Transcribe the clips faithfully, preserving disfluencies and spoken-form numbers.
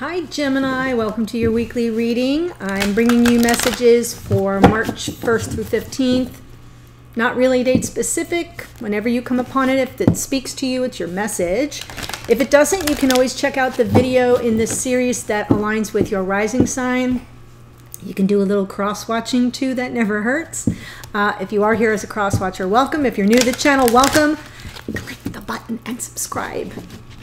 Hi Gemini, welcome to your weekly reading. I'm bringing you messages for March first through fifteenth. Not really date specific. Whenever you come upon it, if it speaks to you, it's your message. If it doesn't, you can always check out the video in this series that aligns with your rising sign. You can do a little cross-watching too, that never hurts. Uh, if you are here as a cross-watcher, welcome. If you're new to the channel, welcome. Click the button and subscribe.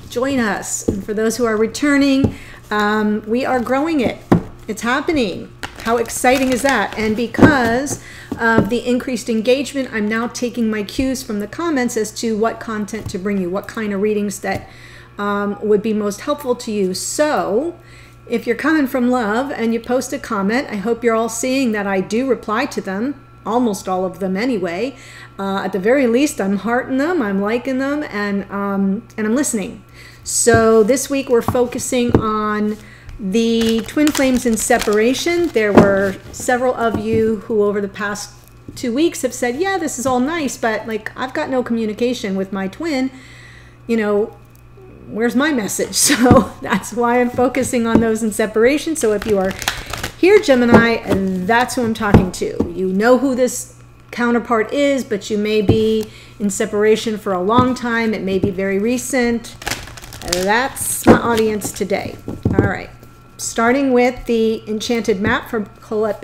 Join us. And for those who are returning, um, we are growing it. It's happening. How exciting is that? And because of the increased engagement, I'm now taking my cues from the comments as to what content to bring you, what kind of readings that um, would be most helpful to you. So if you're coming from love and you post a comment, I hope you're all seeing that I do reply to them, almost all of them anyway. Uh, at the very least, I'm hearting them, I'm liking them, and, um, and I'm listening. So this week we're focusing on the twin flames in separation. There were several of you who over the past two weeks have said, yeah, this is all nice, but like I've got no communication with my twin, you know, where's my message? So that's why I'm focusing on those in separation. So if you are here, Gemini, that's who I'm talking to. You know who this counterpart is, but you may be in separation for a long time. It may be very recent. That's my audience today. All right. Starting with the Enchanted Map from Colette,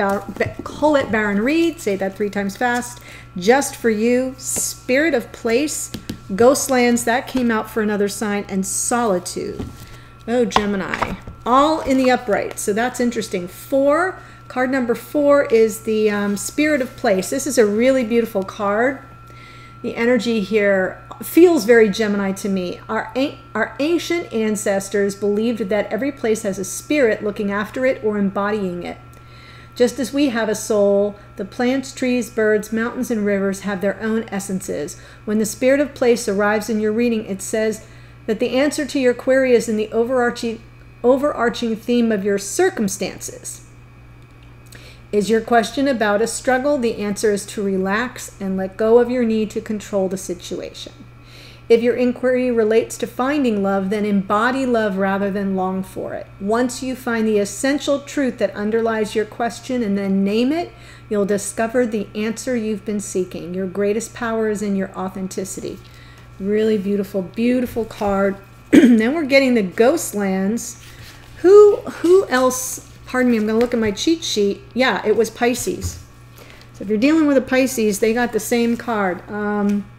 Colette Baron Reed. Say that three times fast. Just for you. Spirit of Place. Ghostlands. That came out for another sign. And Solitude. Oh, Gemini. All in the upright. So that's interesting. Four. Card number four is the um, Spirit of Place. This is a really beautiful card. The energy here feels very Gemini to me. Our, our ancient ancestors believed that every place has a spirit looking after it or embodying it. Just as we have a soul, the plants, trees, birds, mountains, and rivers have their own essences. When the Spirit of Place arrives in your reading, it says that the answer to your query is in the overarching, overarching theme of your circumstances. Is your question about a struggle? The answer is to relax and let go of your need to control the situation. If your inquiry relates to finding love, then embody love rather than long for it. Once you find the essential truth that underlies your question and then name it, you'll discover the answer you've been seeking. Your greatest power is in your authenticity. Really beautiful, beautiful card. Then we're getting the Ghostlands. Who, who else... Pardon me, I'm going to look at my cheat sheet. Yeah, it was Pisces. So if you're dealing with a Pisces, they got the same card. Um,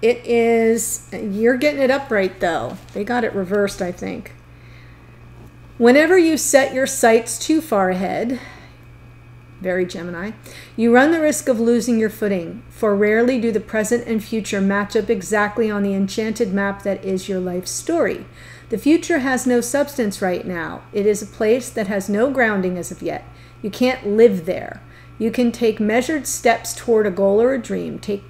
it is, you're getting it upright though. They got it reversed, I think. Whenever you set your sights too far ahead, very Gemini, you run the risk of losing your footing, for rarely do the present and future match up exactly on the enchanted map that is your life story. The future has no substance right now. It is a place that has no grounding as of yet. You can't live there. You can take measured steps toward a goal or a dream. Take,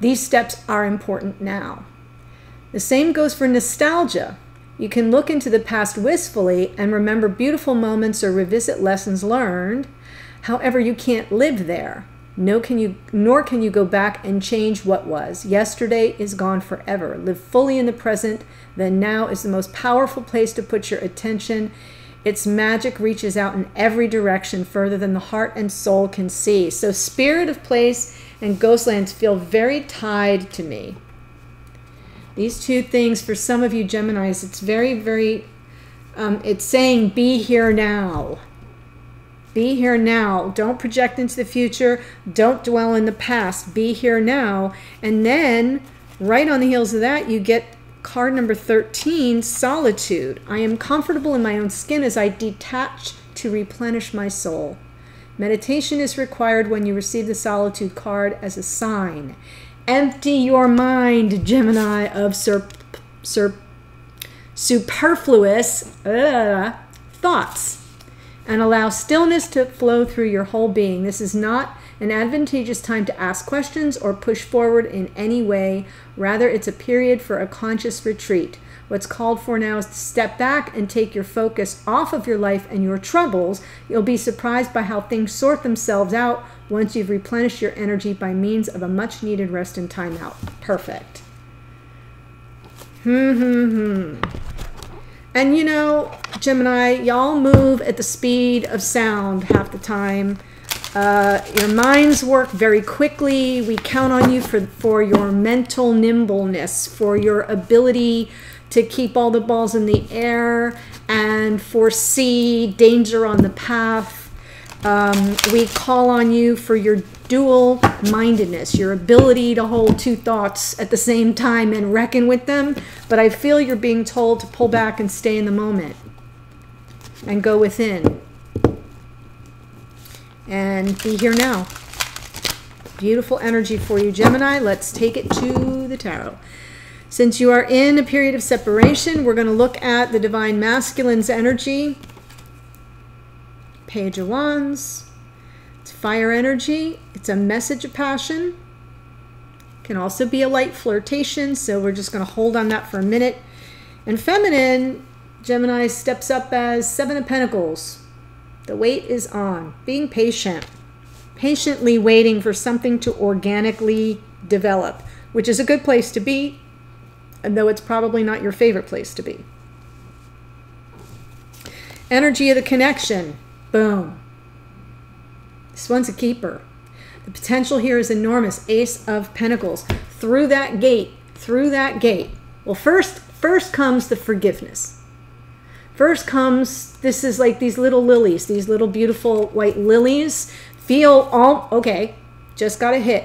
these steps are important now. The same goes for nostalgia. You can look into the past wistfully and remember beautiful moments or revisit lessons learned. However, you can't live there. No can you, nor can you go back and change what was. Yesterday is gone forever. Live fully in the present. Then now is the most powerful place to put your attention. Its magic reaches out in every direction further than the heart and soul can see. So Spirit of Place and Ghostlands feel very tied to me. These two things, for some of you Geminis, it's very, very, um, it's saying be here now. Be here now. Don't project into the future. Don't dwell in the past. Be here now. And then, right on the heels of that, you get card number thirteen, Solitude. I am comfortable in my own skin as I detach to replenish my soul. Meditation is required when you receive the Solitude card as a sign. Empty your mind, Gemini, of sur sur superfluous uh, thoughts. And allow stillness to flow through your whole being. This is not an advantageous time to ask questions or push forward in any way. Rather, it's a period for a conscious retreat. What's called for now is to step back and take your focus off of your life and your troubles. You'll be surprised by how things sort themselves out once you've replenished your energy by means of a much-needed rest and timeout. Perfect. Hmm, hmm, hmm. And you know, Gemini, y'all move at the speed of sound half the time. Uh, your minds work very quickly. We count on you for, for your mental nimbleness, for your ability to keep all the balls in the air and foresee danger on the path. Um, we call on you for your dual-mindedness, your ability to hold two thoughts at the same time and reckon with them. But I feel you're being told to pull back and stay in the moment and go within. And be here now. Beautiful energy for you, Gemini. Let's take it to the tarot. Since you are in a period of separation, we're going to look at the Divine Masculine's energy. Page of Wands. It's fire energy. It's a message of passion. It can also be a light flirtation, so we're just going to hold on that for a minute. And feminine, Gemini steps up as Seven of Pentacles. The wait is on. Being patient. Patiently waiting for something to organically develop, which is a good place to be, and though it's probably not your favorite place to be. Energy of the connection. Boom. This one's a keeper. The potential here is enormous. Ace of Pentacles. Through that gate. Through that gate. Well, first, first comes the forgiveness. First comes, this is like these little lilies, these little beautiful white lilies. Feel all, okay, just got a hit.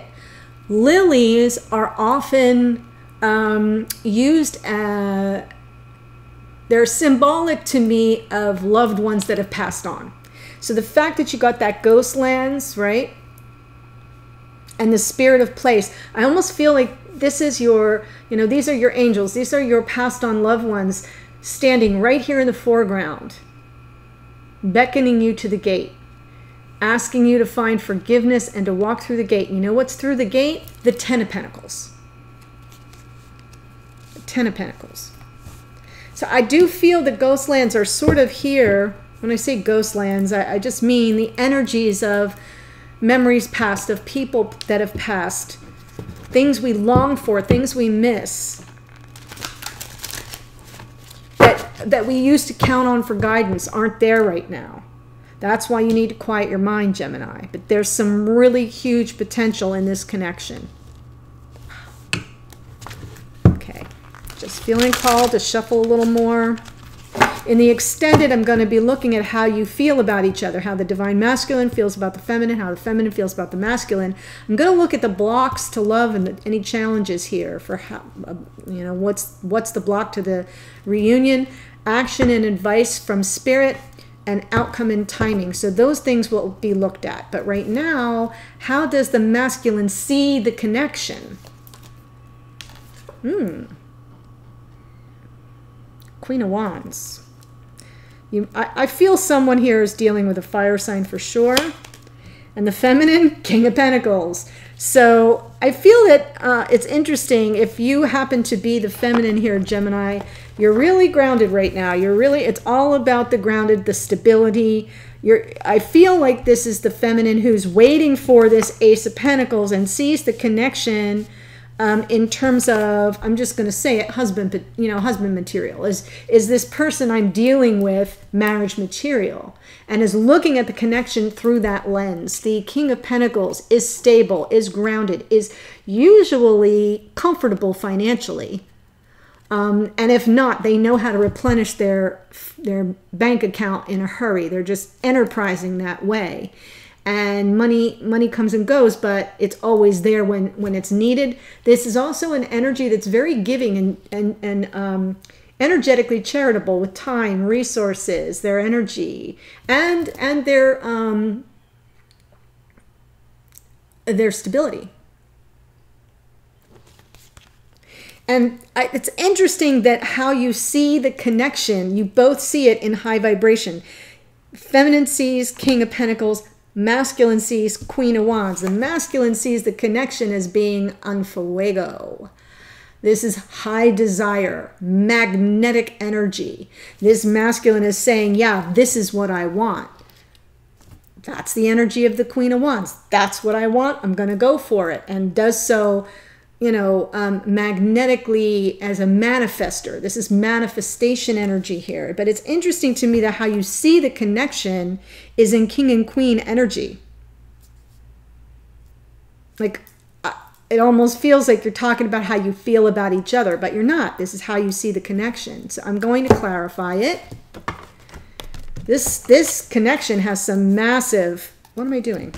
Lilies are often um, used, uh, they're symbolic to me of loved ones that have passed on. So the fact that you got that Ghostlands, right? And the Spirit of Place, I almost feel like this is your, you know, these are your angels. These are your passed on loved ones, standing right here in the foreground, beckoning you to the gate, asking you to find forgiveness and to walk through the gate. You know what's through the gate? The Ten of Pentacles. The Ten of Pentacles. So I do feel the Ghostlands are sort of here. When I say Ghostlands, I, I just mean the energies of memories past, of people that have passed, things we long for, things we miss, that we used to count on for guidance aren't there right now. That's why you need to quiet your mind, Gemini. But there's some really huge potential in this connection. Okay, just feeling called to shuffle a little more. In the extended, I'm going to be looking at how you feel about each other, how the Divine Masculine feels about the Feminine, how the Feminine feels about the Masculine. I'm going to look at the blocks to love and the, any challenges here for how, you know, what's, what's the block to the reunion, action and advice from Spirit, and outcome and timing. So those things will be looked at. But right now, how does the Masculine see the connection? Hmm. Queen of Wands. You, I, I feel someone here is dealing with a fire sign for sure. And the Feminine, King of Pentacles. So I feel that uh, it's interesting. If you happen to be the Feminine here, Gemini, you're really grounded right now. You're really, it's all about the grounded, the stability. You're, I feel like this is the Feminine who's waiting for this Ace of Pentacles and sees the connection. Um, in terms of, I'm just going to say it, husband, you know, husband material. Is, is this person I'm dealing with marriage material? And is looking at the connection through that lens. The King of Pentacles is stable, is grounded, is usually comfortable financially. Um, and if not, they know how to replenish their, their bank account in a hurry. They're just enterprising that way. And money money comes and goes, but it's always there when, when it's needed. This is also an energy that's very giving and, and, and um, energetically charitable with time, resources, their energy, and, and their, um, their stability. And I, it's interesting that how you see the connection, you both see it in high vibration. Feminine sees King of Pentacles, Masculine sees Queen of Wands. The Masculine sees the connection as being on fuego. This is high desire, magnetic energy. This Masculine is saying, yeah, this is what I want. That's the energy of the Queen of Wands. That's what I want. I'm going to go for it. And does so you know, um, magnetically as a manifester. This is manifestation energy here. But it's interesting to me that how you see the connection is in king and queen energy. Like, it almost feels like you're talking about how you feel about each other, but you're not. This is how you see the connection. So I'm going to clarify it. This, this connection has some massive... What am I doing?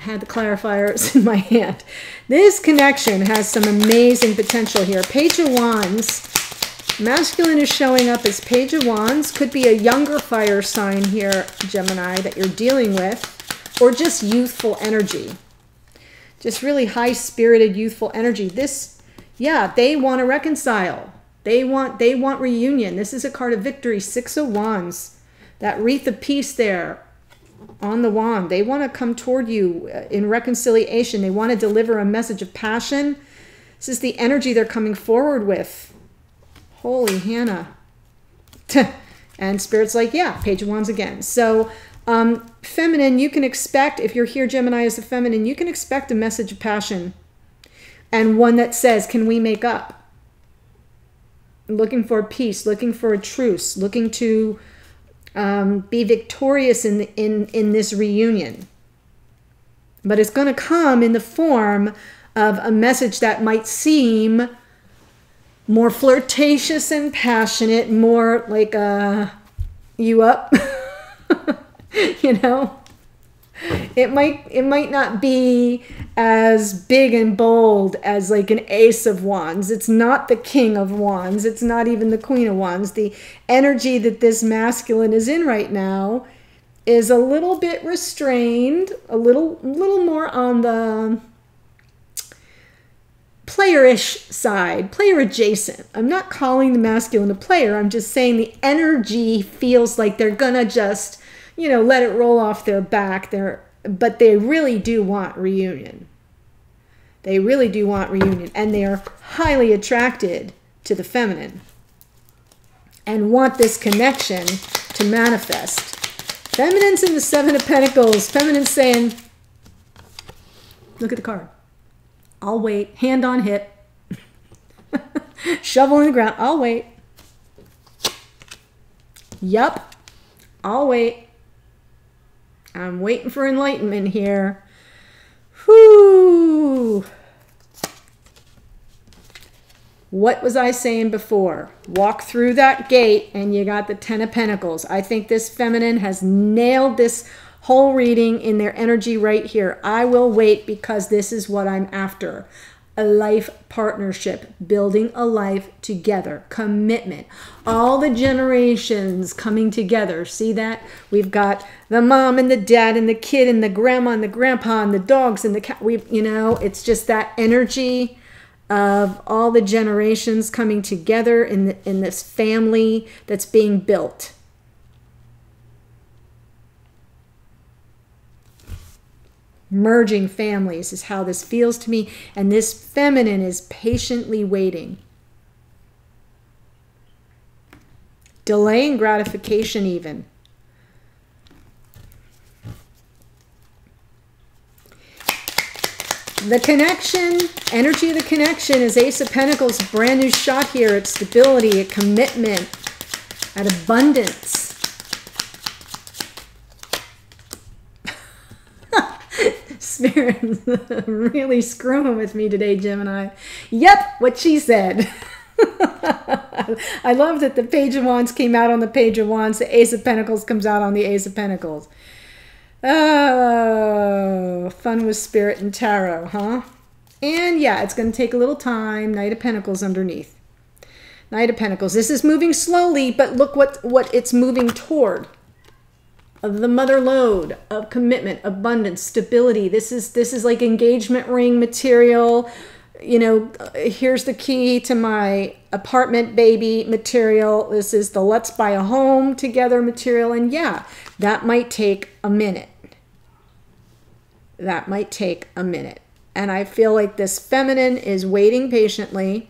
Had the clarifiers in my hand. This connection has some amazing potential here. Page of Wands. Masculine is showing up as Page of Wands. Could be a younger fire sign here, Gemini, that you're dealing with, or just youthful energy. Just really high-spirited, youthful energy. This, yeah, they want to reconcile. They want, they want reunion. This is a card of victory, Six of Wands. That wreath of peace there on the wand. They want to come toward you in reconciliation. They want to deliver a message of passion. This is the energy they're coming forward with. Holy Hannah. And Spirit's like, yeah, Page of Wands again. So... Um, feminine, you can expect, if you're here, Gemini, as a feminine, you can expect a message of passion and one that says, can we make up? Looking for peace, looking for a truce, looking to um, be victorious in, the, in, in this reunion. But it's going to come in the form of a message that might seem more flirtatious and passionate, more like a, you up? You know, it might it might not be as big and bold as like an Ace of Wands. It's not the King of Wands. It's not even the Queen of Wands. The energy that this masculine is in right now is a little bit restrained, a little little more on the playerish side, player adjacent. I'm not calling the masculine a player. I'm just saying the energy feels like they're gonna just, you know, let it roll off their back. They're, but they really do want reunion. They really do want reunion. And they are highly attracted to the feminine and want this connection to manifest. Feminine's in the Seven of Pentacles. Feminine's saying, look at the card. I'll wait. Hand on hip. Shovel in the ground. I'll wait. Yup. I'll wait. I'm waiting for enlightenment here. Whoo! What was I saying before? Walk through that gate and you got the Ten of Pentacles. I think this feminine has nailed this whole reading in their energy right here. I will wait because this is what I'm after. A life partnership, building a life together, commitment, all the generations coming together. See that? We've got the mom and the dad and the kid and the grandma and the grandpa and the dogs and the cat. We, you know, it's just that energy of all the generations coming together in the, in this family that's being built. Merging families is how this feels to me. And this feminine is patiently waiting. Delaying gratification even. The connection, energy of the connection is Ace of Pentacles. Brand new shot here. It's stability, a commitment, an abundance. Spirit's really screwing with me today, Gemini. Yep, what she said. I love that the Page of Wands came out on the Page of Wands. The Ace of Pentacles comes out on the Ace of Pentacles. Oh, fun with Spirit and Tarot, huh? And yeah, it's going to take a little time. Knight of Pentacles underneath. Knight of Pentacles. This is moving slowly, but look what, what it's moving toward. Of the mother lode, of commitment, abundance, stability. This is, this is like engagement ring material. You know, here's the key to my apartment, baby material. This is the let's buy a home together material. And yeah, that might take a minute. That might take a minute. And I feel like this feminine is waiting patiently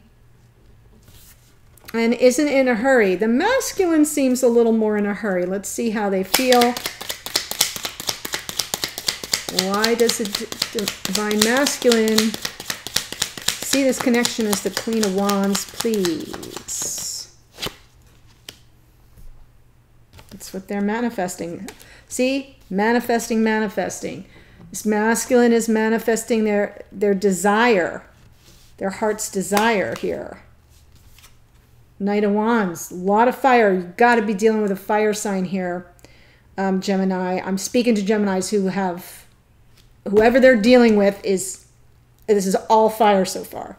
and isn't in a hurry. The masculine seems a little more in a hurry. Let's see how they feel. Why does the divine masculine See this connection as the Queen of Wands, please. That's what they're manifesting. See? Manifesting, manifesting. This masculine is manifesting their, their desire, their heart's desire here. Knight of Wands, a lot of fire. You've got to be dealing with a fire sign here, um, Gemini. I'm speaking to Geminis who have, whoever they're dealing with is, this is all fire so far.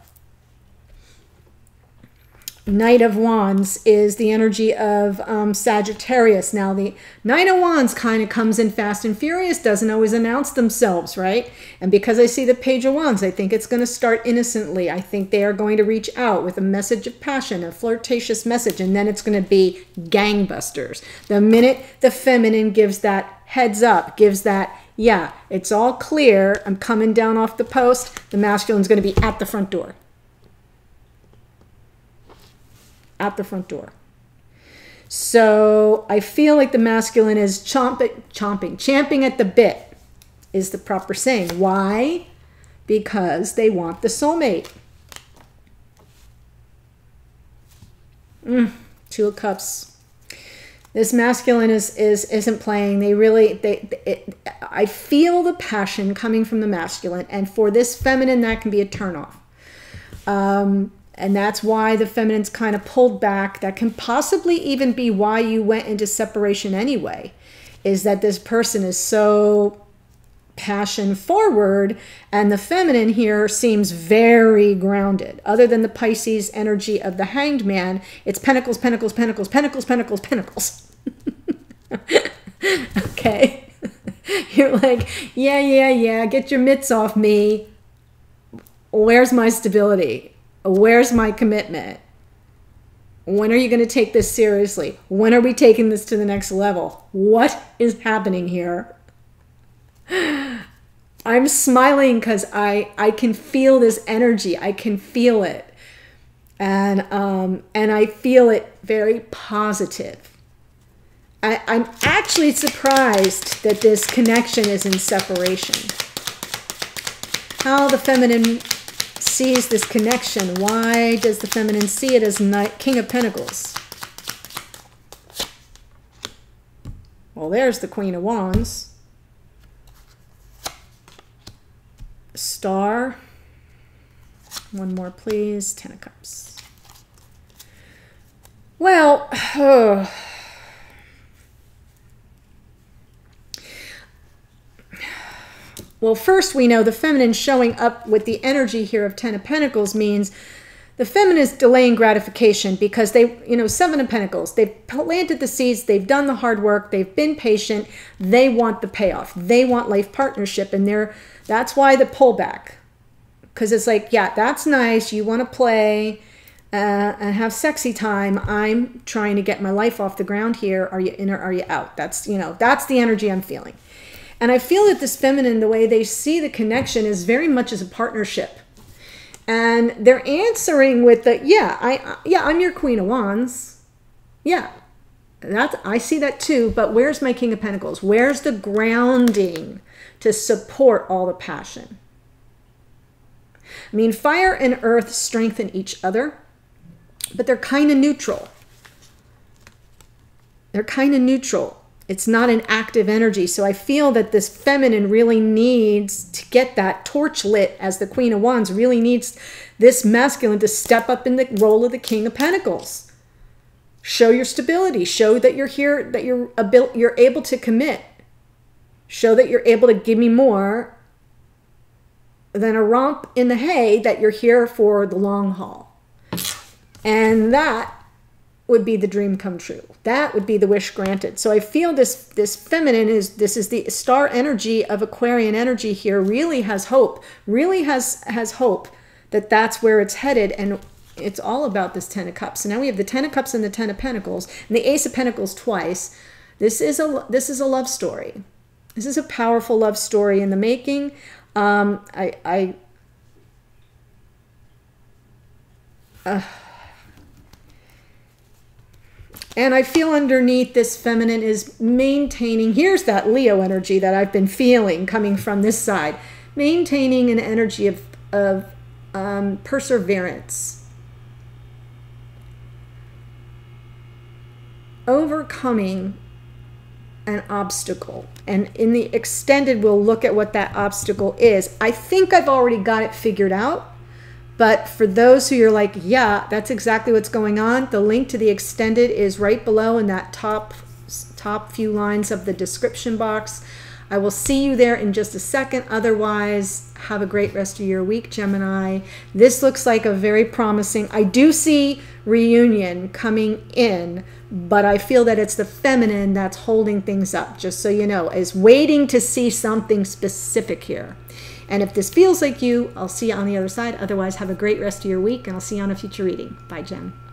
Knight of Wands is the energy of um, Sagittarius. Now, the Knight of Wands kind of comes in fast and furious, doesn't always announce themselves, right? And because I see the Page of Wands, I think it's going to start innocently. I think they are going to reach out with a message of passion, a flirtatious message, and then it's going to be gangbusters. The minute the feminine gives that heads up, gives that, yeah, it's all clear, I'm coming down off the post, the masculine's going to be at the front door. At the front door. So I feel like the masculine is chomping, chomping, champing at the bit is the proper saying. Why? Because they want the soulmate. Mm, two of Cups. This masculine is, is, isn't playing. They really, they, it, I feel the passion coming from the masculine, and for this feminine, that can be a turnoff. Um, And that's why the feminine's kind of pulled back. That can possibly even be why you went into separation anyway, is that this person is so passion forward and the feminine here seems very grounded. Other than the Pisces energy of the Hanged Man, it's pentacles, pentacles, pentacles, pentacles, pentacles, pentacles. Okay. You're like, yeah, yeah, yeah, get your mitts off me. Where's my stability? Where's my commitment? When are you going to take this seriously? When are we taking this to the next level? What is happening here? I'm smiling because I, I can feel this energy. I can feel it. And, um, and I feel it very positive. I, I'm actually surprised that this connection is in separation. How the feminine sees this connection. Why does the feminine see it as Knight, King of Pentacles? Well, there's the Queen of Wands. Star. One more, please. Ten of Cups. Well, oh. Well, first we know the feminine showing up with the energy here of Ten of Pentacles means the feminine is delaying gratification because they, you know, Seven of Pentacles, they've planted the seeds, they've done the hard work, they've been patient, they want the payoff, they want life partnership, and they're, that's why the pullback. Because it's like, yeah, that's nice, you want to play uh, and have sexy time, I'm trying to get my life off the ground here, are you in or are you out? That's, you know, that's the energy I'm feeling. And I feel that this feminine, the way they see the connection is very much as a partnership. And they're answering with the, yeah, I, yeah, I'm your Queen of Wands. Yeah, that's, I see that too, but where's my King of Pentacles? Where's the grounding to support all the passion? I mean, fire and earth strengthen each other, but they're kind of neutral. They're kind of neutral. It's not an active energy. So I feel that this feminine really needs to get that torch lit, as the Queen of Wands really needs this masculine to step up in the role of the King of Pentacles. Show your stability. Show that you're here, that you're able, you're able to commit. Show that you're able to give me more than a romp in the hay, that you're here for the long haul. And that would be the dream come true. That would be the wish granted. So I feel this this feminine is, this is the star energy of Aquarian energy here, really has hope, really has has hope that that's where it's headed. And it's all about this Ten of Cups. So now we have the Ten of Cups and the Ten of Pentacles and the Ace of Pentacles twice. This is a, this is a love story. This is a powerful love story in the making. Um, I, I uh, And I feel underneath this feminine is maintaining, here's that Leo energy that I've been feeling coming from this side, maintaining an energy of, of um, perseverance, overcoming an obstacle. And in the extended, we'll look at what that obstacle is. I think I've already got it figured out, but for those who you're like, yeah, that's exactly what's going on, the link to the extended is right below in that top top few lines of the description box. I will see you there in just a second. Otherwise, have a great rest of your week, Gemini. This looks like a very promising, I do see reunion coming in, but I feel that it's the feminine that's holding things up, just so you know, is waiting to see something specific here. And if this feels like you, I'll see you on the other side. Otherwise, have a great rest of your week, and I'll see you on a future reading. Bye, Gem.